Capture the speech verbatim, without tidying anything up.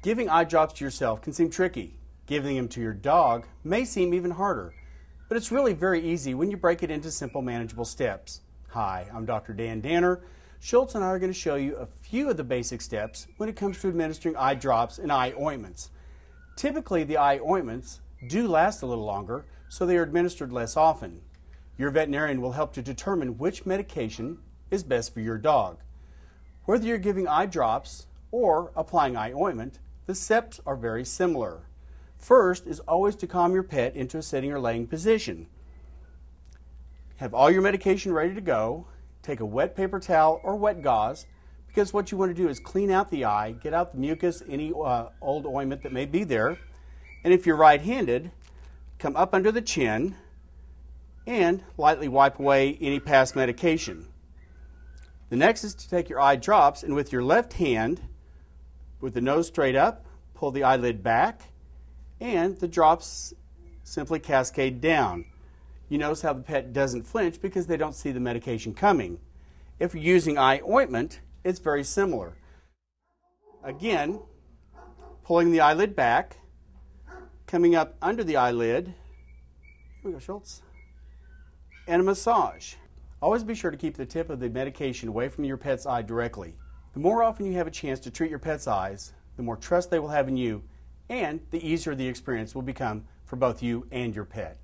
Giving eye drops to yourself can seem tricky. Giving them to your dog may seem even harder, but it's really very easy when you break it into simple, manageable steps. Hi, I'm Doctor Dan Danner. Schultz and I are going to show you a few of the basic steps when it comes to administering eye drops and eye ointments. Typically, the eye ointments do last a little longer, so they are administered less often. Your veterinarian will help to determine which medication is best for your dog. Whether you're giving eye drops or applying eye ointment, the steps are very similar. First is always to calm your pet into a sitting or laying position. Have all your medication ready to go. Take a wet paper towel or wet gauze, because what you want to do is clean out the eye, get out the mucus, any uh, old ointment that may be there. And if you're right-handed, come up under the chin and lightly wipe away any past medication. The next is to take your eye drops, and with your left hand, with the nose straight up, pull the eyelid back, and the drops simply cascade down. You notice how the pet doesn't flinch because they don't see the medication coming. If you're using eye ointment, it's very similar. Again, pulling the eyelid back, coming up under the eyelid, here we go, Schultz, and a massage. Always be sure to keep the tip of the medication away from your pet's eye directly. The more often you have a chance to treat your pet's eyes, the more trust they will have in you, and the easier the experience will become for both you and your pet.